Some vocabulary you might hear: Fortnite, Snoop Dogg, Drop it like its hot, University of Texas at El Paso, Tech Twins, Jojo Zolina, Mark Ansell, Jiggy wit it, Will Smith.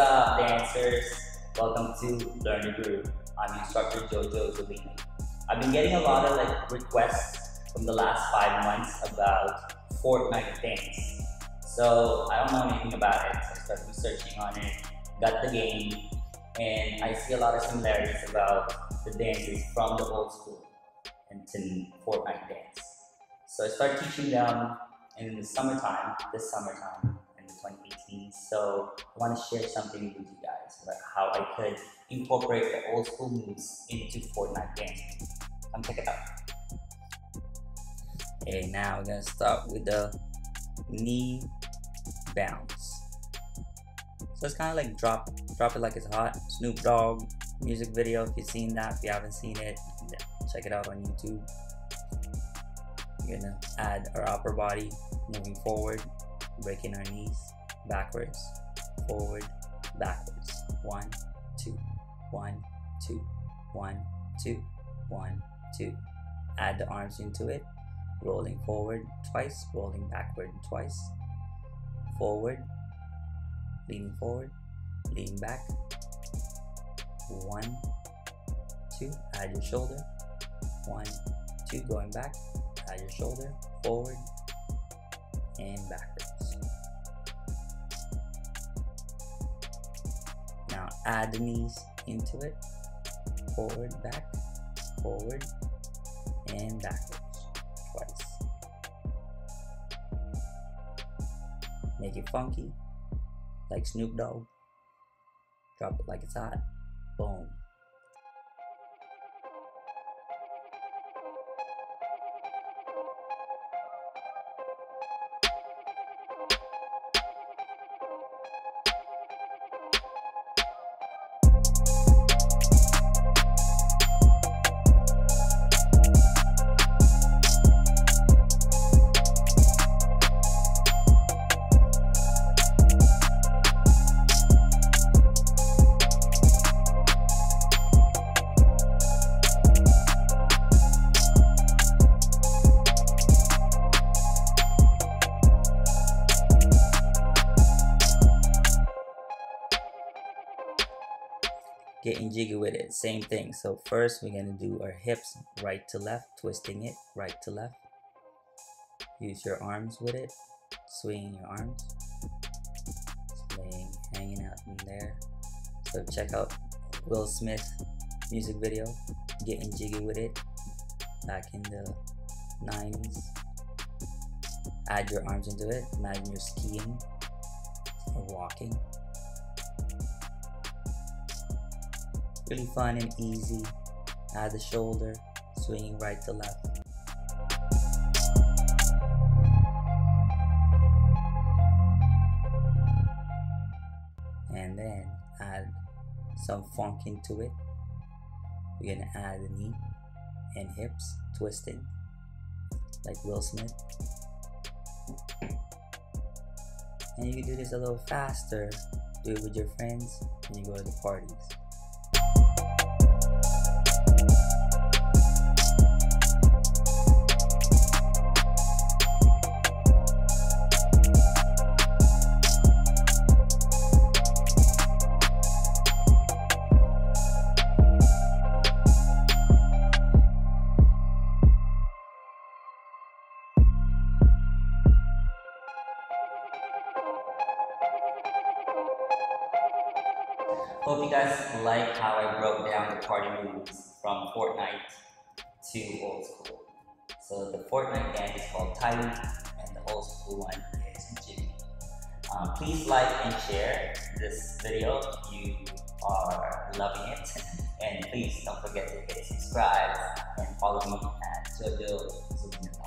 up, dancers? Welcome to Learn to Groove. I'm instructor Jojo Zolina. I've been getting a lot of requests from the last 5 months about Fortnite dance. So I don't know anything about it, so I started researching on it, got the game, and I see a lot of similarities about the dances from the old school and to Fortnite dance. So I started teaching them in the summertime, in 2018. So I want to share something with you guys about how I could incorporate the old school moves into Fortnite dancing. Come check it out. Okay, now we're gonna start with the knee bounce. So it's kind of like drop it like it's hot. Snoop Dogg music video, if you've seen that. If you haven't seen it, check it out on YouTube. You're gonna add our upper body, moving forward, breaking our knees, backwards, forward, backwards. 1, 2, 1, 2, 1, 2, 1, 2. Add the arms into it, rolling forward twice, rolling backward twice, forward, leaning back. 1, 2, add your shoulder. 1, 2, going back, add your shoulder, forward and backwards. Now add the knees into it, forward, back, forward and backwards twice. Make it funky like Snoop Dogg. Drop it like it's hot. Boom. Getting jiggy with it, same thing. So first we're gonna do our hips right to left, twisting it right to left. Use your arms with it, swinging your arms, swing, hanging out in there. So check out Will Smith music video, Getting Jiggy With It, back in the 90s. Add your arms into it, imagine you're skiing or walking. Really fun and easy. Add the shoulder, swinging right to left. And then add some funk into it. We're gonna add the knee and hips, twisting like Will Smith. And you can do this a little faster. Do it with your friends when you go to the parties. Hope you guys like how I broke down the party moves from Fortnite to old school. So the Fortnite gang is called Tylee and the old school one is Jimmy. Please like and share this video if you are loving it. And please don't forget to hit subscribe and follow me at JojoZolina.